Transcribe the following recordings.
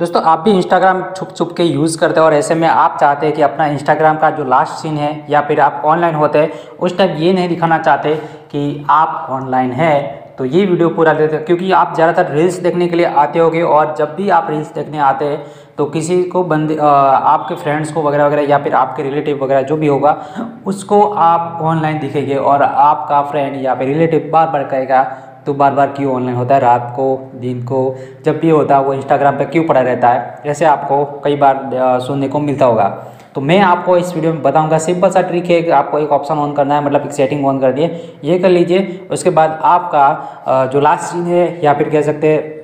दोस्तों आप भी इंस्टाग्राम छुप छुप के यूज़ करते हो और ऐसे में आप चाहते हैं कि अपना इंस्टाग्राम का जो लास्ट सीन है या फिर आप ऑनलाइन होते हैं उस टाइम ये नहीं दिखाना चाहते कि आप ऑनलाइन हैं, तो ये वीडियो पूरा देखते हो, क्योंकि आप ज़्यादातर रील्स देखने के लिए आते होगे। और जब भी आप रील्स देखने आते हैं तो किसी को आपके फ्रेंड्स को वगैरह वगैरह या फिर आपके रिलेटिव वगैरह जो भी होगा उसको आप ऑनलाइन दिखेंगे और आपका फ्रेंड या फिर रिलेटिव बार बार कहेगा तो बार बार क्यों ऑनलाइन होता है, रात को दिन को जब भी होता है वो इंस्टाग्राम पे क्यों पड़ा रहता है, जैसे आपको कई बार सुनने को मिलता होगा। तो मैं आपको इस वीडियो में बताऊंगा, सिंपल सा ट्रिक है कि आपको एक ऑप्शन ऑन करना है, मतलब एक सेटिंग ऑन कर दिए, ये कर लीजिए। उसके बाद आपका जो लास्ट सीन है या फिर कह सकते हैं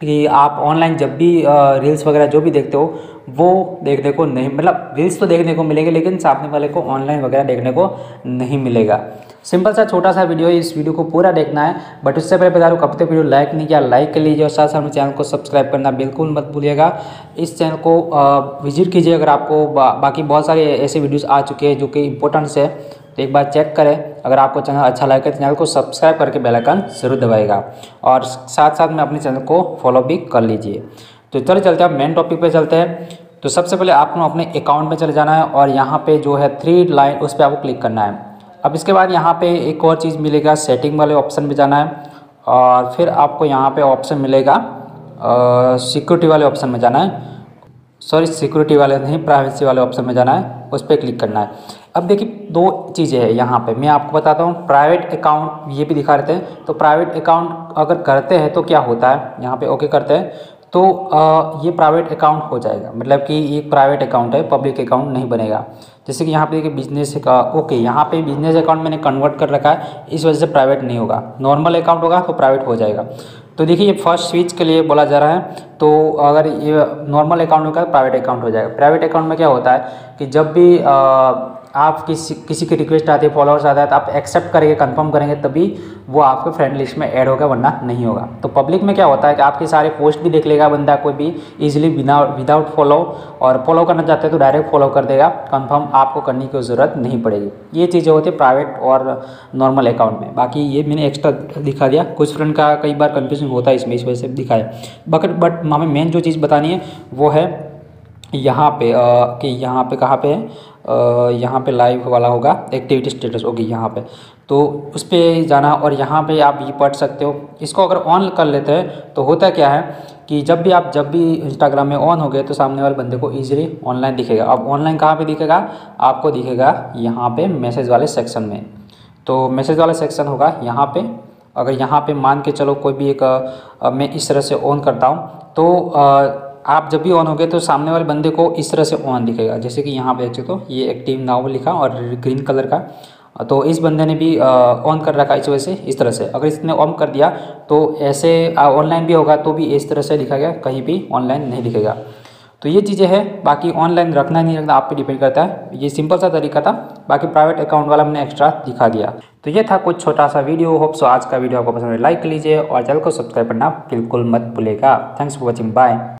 कि आप ऑनलाइन जब भी रील्स वगैरह जो भी देखते हो वो देखने को नहीं, मतलब रील्स तो देखने को मिलेंगे लेकिन सामने वाले को ऑनलाइन वगैरह देखने को नहीं मिलेगा। सिंपल सा छोटा सा वीडियो है, इस वीडियो को पूरा देखना है। बट उससे पहले बता दूँ, कब तक वीडियो लाइक नहीं किया लाइक कर लीजिए और साथ साथ चैनल को सब्सक्राइब करना बिल्कुल मत भूलिएगा। इस चैनल को विजिट कीजिए अगर आपको बाकी बहुत सारे ऐसे वीडियोज़ आ चुके हैं जो कि इंपॉर्टेंट्स है, तो एक बार चेक करें। अगर आपको चैनल अच्छा लगे तो चैनल को सब्सक्राइब करके बेल आइकन जरूर दबाएगा और साथ साथ में अपने चैनल को फॉलो भी कर लीजिए। तो चलो चलते हैं, मेन टॉपिक पे चलते हैं। तो सबसे पहले आपको अपने अकाउंट में चले जाना है और यहाँ पे जो है 3 लाइन उस पर आपको क्लिक करना है। अब इसके बाद यहाँ पे एक और चीज़ मिलेगा, सेटिंग वाले ऑप्शन में जाना है और फिर आपको यहाँ पे ऑप्शन मिलेगा सिक्योरिटी वाले ऑप्शन में जाना है, सॉरी सिक्योरिटी वाले नहीं प्राइवेसी वाले ऑप्शन में जाना है, उस पर क्लिक करना है। अब देखिए 2 चीज़ें हैं यहाँ पे, मैं आपको बताता हूँ। प्राइवेट अकाउंट ये भी दिखा रहते हैं, तो प्राइवेट अकाउंट अगर करते हैं तो क्या होता है, यहाँ पे ओके करते हैं तो ये प्राइवेट अकाउंट हो जाएगा, मतलब कि ये प्राइवेट अकाउंट है, पब्लिक अकाउंट नहीं बनेगा। जैसे कि यहाँ पे देखिए बिजनेस का ओके, यहाँ पे बिजनेस अकाउंट मैंने कन्वर्ट कर रखा है, इस वजह से प्राइवेट नहीं होगा, नॉर्मल अकाउंट होगा तो प्राइवेट हो जाएगा। तो देखिए ये फर्स्ट स्विच के लिए बोला जा रहा है, तो अगर ये नॉर्मल अकाउंट होगा तो प्राइवेट अकाउंट हो जाएगा। प्राइवेट अकाउंट में क्या होता है कि जब भी आप किसी की रिक्वेस्ट आती है, फॉलोअर्स आता है, तो आप एक्सेप्ट करेंगे, कंफर्म करेंगे, तभी वो आपके फ्रेंड लिस्ट में ऐड होगा, वरना नहीं होगा। तो पब्लिक में क्या होता है कि आपके सारे पोस्ट भी देख लेगा बंदा, कोई भी इजीली बिना विदाउट फॉलो, और फॉलो करना चाहते हैं तो डायरेक्ट फॉलो कर देगा, कंफर्म आपको करने की ज़रूरत नहीं पड़ेगी। ये चीज़ें होती है प्राइवेट और नॉर्मल अकाउंट में। बाकी ये मैंने एक्स्ट्रा दिखा दिया, कुछ फ्रेंड का कई बार कन्फ्यूजन होता है इसमें, इस वजह से दिखाया। बट हमें मेन जो चीज़ बतानी है वो है यहाँ पे कि यहाँ पे कहाँ पे है, यहाँ पे लाइव वाला होगा एक्टिविटी स्टेटस होगी यहाँ पे, तो उस पर जाना और यहाँ पे आप ये पढ़ सकते हो। इसको अगर ऑन कर लेते हैं तो होता क्या है कि जब भी इंस्टाग्राम में ऑन हो गए तो सामने वाले बंदे को ईजिली ऑनलाइन दिखेगा। अब ऑनलाइन कहाँ पे दिखेगा, आपको दिखेगा यहाँ पे मैसेज वाले सेक्शन में। तो मैसेज वाला सेक्शन होगा यहाँ पर, अगर यहाँ पर मान के चलो कोई भी एक मैं इस तरह से ऑन करता हूँ तो आप जब भी ऑन हो गए तो सामने वाले बंदे को इस तरह से ऑन दिखेगा। जैसे कि यहाँ पे देख सकते हो ये एक्टिव नाउ लिखा और ग्रीन कलर का, तो इस बंदे ने भी ऑन कर रखा, इस वजह से इस तरह से। अगर इसने ऑन कर दिया तो ऐसे ऑनलाइन भी होगा तो भी इस तरह से लिखा गया, कहीं भी ऑनलाइन नहीं दिखेगा। तो ये चीज़ें हैं, बाकी ऑनलाइन रखना नहीं रखना आप पे डिपेंड करता है। ये सिंपल सा तरीका था, बाकी प्राइवेट अकाउंट वाला हमने एक्स्ट्रा दिखा दिया। तो ये था कुछ छोटा सा वीडियो, होप सो आज का वीडियो आपको पसंद है, लाइक लीजिए और चैनल को सब्सक्राइब करना बिल्कुल मत भूलिएगा। Thanks for watching, bye.